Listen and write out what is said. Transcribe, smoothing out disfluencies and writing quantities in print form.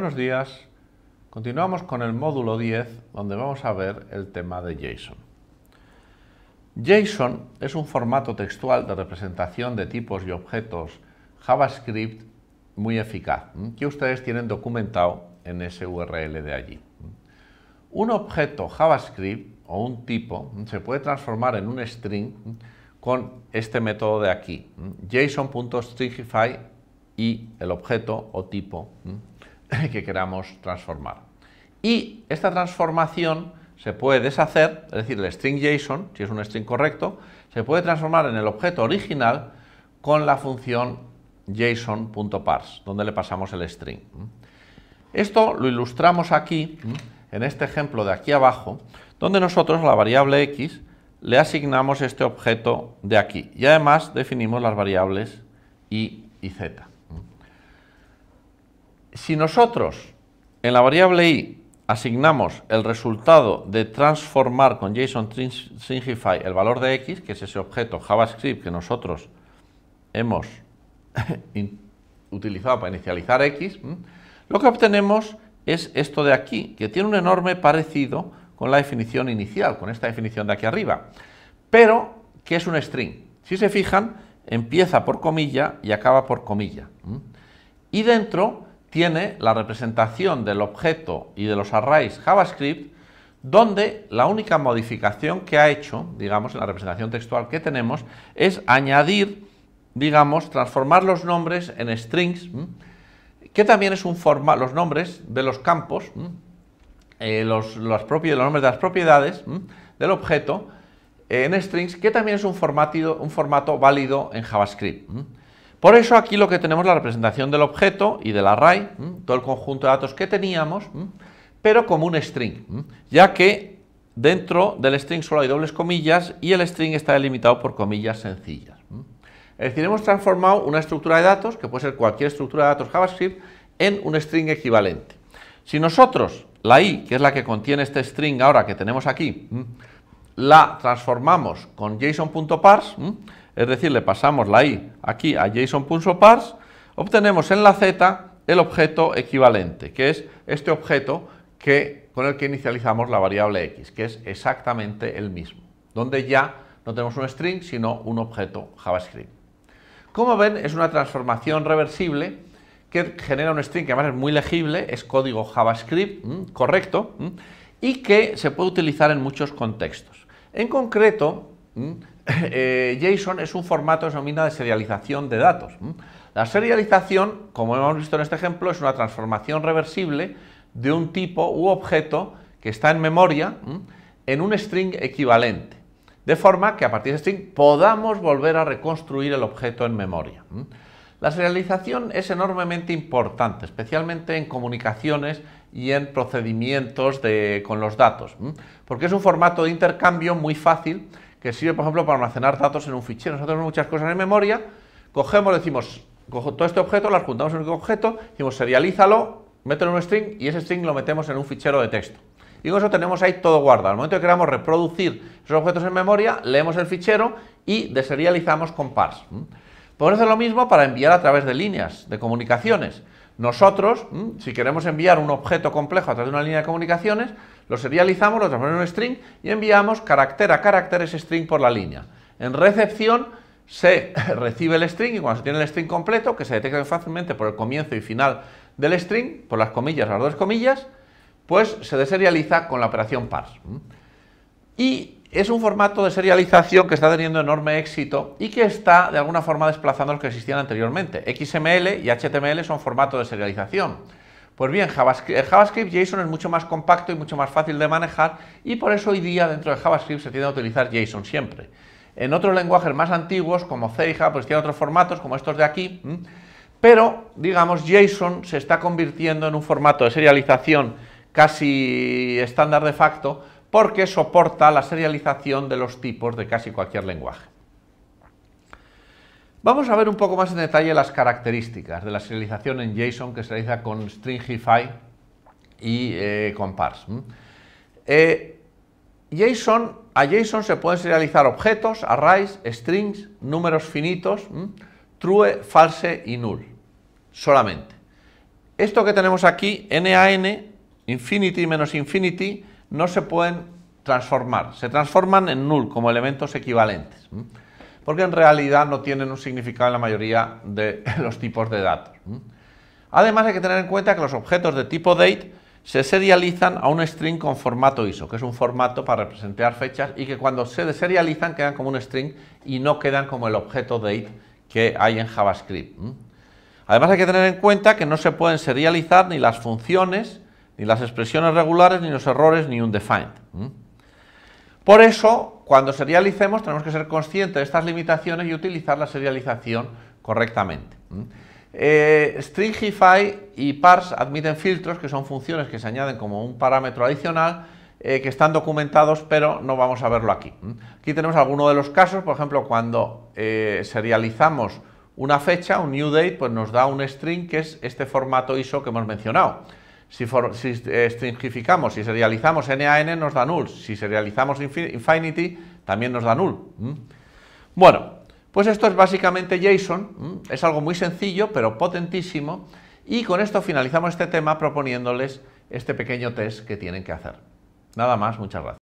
Buenos días. Continuamos con el módulo 10, donde vamos a ver el tema de JSON. JSON es un formato textual de representación de tipos y objetos JavaScript muy eficaz, que ustedes tienen documentado en ese URL de allí. Un objeto JavaScript o un tipo se puede transformar en un string con este método de aquí, JSON.stringify y el objeto o tipo que queramos transformar. Y esta transformación se puede deshacer, es decir, el string JSON, si es un string correcto, se puede transformar en el objeto original con la función JSON.parse, donde le pasamos el string. Esto lo ilustramos aquí, en este ejemplo de aquí abajo, donde nosotros a la variable x le asignamos este objeto de aquí y además definimos las variables y y z. Si nosotros en la variable y asignamos el resultado de transformar con JSON.stringify el valor de x, que es ese objeto JavaScript que nosotros hemos utilizado para inicializar x, lo que obtenemos es esto de aquí, que tiene un enorme parecido con la definición inicial, con esta definición de aquí arriba, pero que es un string. Si se fijan, empieza por comilla y acaba por comilla. Y dentro tiene la representación del objeto y de los arrays JavaScript, donde la única modificación que ha hecho, digamos, en la representación textual que tenemos, es añadir, digamos, transformar los nombres en strings, que también es un formato, los nombres de los campos, los nombres de las propiedades del objeto en strings, que también es un formato válido en JavaScript. Por eso aquí lo que tenemos es la representación del objeto y del array, todo el conjunto de datos que teníamos, pero como un string, ya que dentro del string solo hay dobles comillas y el string está delimitado por comillas sencillas. Es decir, hemos transformado una estructura de datos, que puede ser cualquier estructura de datos JavaScript, en un string equivalente. Si nosotros la i, que es la que contiene este string ahora que tenemos aquí, la transformamos con JSON.parse, es decir, le pasamos la i aquí a JSON.parse, obtenemos en la z el objeto equivalente, que es este objeto con el que inicializamos la variable x, que es exactamente el mismo, donde ya no tenemos un string, sino un objeto JavaScript. Como ven, es una transformación reversible que genera un string que además es muy legible, es código JavaScript correcto y que se puede utilizar en muchos contextos. En concreto, JSON es un formato que se denomina de serialización de datos. La serialización, como hemos visto en este ejemplo, es una transformación reversible de un tipo u objeto que está en memoria en un string equivalente, de forma que a partir de ese string podamos volver a reconstruir el objeto en memoria. La serialización es enormemente importante, especialmente en comunicaciones y en procedimientos con los datos, porque es un formato de intercambio muy fácil, que sirve, por ejemplo, para almacenar datos en un fichero. Nosotros tenemos muchas cosas en memoria, cogemos, decimos, cojo todo este objeto, las juntamos en un objeto, decimos, serialízalo, mételo en un string y ese string lo metemos en un fichero de texto. Y con eso tenemos ahí todo guardado. Al momento que queramos reproducir esos objetos en memoria, leemos el fichero y deserializamos con parse. Podemos hacer lo mismo para enviar a través de líneas de comunicaciones. Nosotros, si queremos enviar un objeto complejo a través de una línea de comunicaciones, lo serializamos, lo transformamos en un string y enviamos carácter a carácter ese string por la línea. En recepción se recibe el string y cuando se tiene el string completo, que se detecta fácilmente por el comienzo y final del string, por las comillas, las dos comillas, pues se deserializa con la operación parse. Y es un formato de serialización que está teniendo enorme éxito y que está de alguna forma desplazando los que existían anteriormente. XML y HTML son formatos de serialización. Pues bien, JavaScript JSON es mucho más compacto y mucho más fácil de manejar y por eso hoy día dentro de JavaScript se tiende a utilizar JSON siempre. En otros lenguajes más antiguos como C y Java pues tienen otros formatos como estos de aquí, pero digamos JSON se está convirtiendo en un formato de serialización casi estándar de facto porque soporta la serialización de los tipos de casi cualquier lenguaje. Vamos a ver un poco más en detalle las características de la serialización en JSON que se realiza con Stringify y con parse. A JSON se pueden serializar objetos, arrays, strings, números finitos, true, false y null, solamente. Esto que tenemos aquí, NaN, infinity menos infinity, no se pueden transformar. Se transforman en null como elementos equivalentes, porque en realidad no tienen un significado en la mayoría de los tipos de datos. Además hay que tener en cuenta que los objetos de tipo date se serializan a un string con formato ISO, que es un formato para representar fechas y que cuando se deserializan quedan como un string y no quedan como el objeto date que hay en JavaScript. Además hay que tener en cuenta que no se pueden serializar ni las funciones, ni las expresiones regulares, ni los errores, ni undefined. Por eso, cuando serialicemos tenemos que ser conscientes de estas limitaciones y utilizar la serialización correctamente. Stringify y parse admiten filtros, que son funciones que se añaden como un parámetro adicional, que están documentados, pero no vamos a verlo aquí. Aquí tenemos algunos de los casos, por ejemplo, cuando serializamos una fecha, un new date, pues nos da un string que es este formato ISO que hemos mencionado. Si stringificamos, si serializamos NaN nos da null, si serializamos infinity también nos da null. Bueno, pues esto es básicamente JSON, es algo muy sencillo pero potentísimo, y con esto finalizamos este tema proponiéndoles este pequeño test que tienen que hacer. Nada más, muchas gracias.